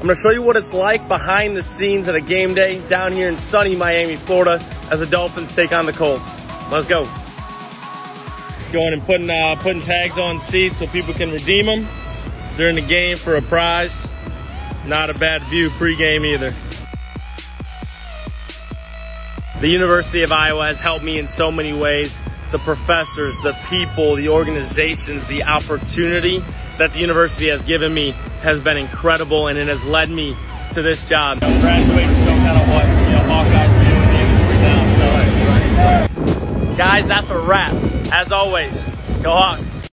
I'm going to show you what it's like behind the scenes at a game day down here in sunny Miami, Florida, as the Dolphins take on the Colts. Let's go. Going and putting tags on seats so people can redeem them during the game for a prize. Not a bad view pregame either. The University of Iowa has helped me in so many ways. The professors, the people, the organizations, the opportunity that the university has given me has been incredible, and it has led me to this job. Graduating from Hawkeyes, guys, that's a wrap. As always, go Hawks.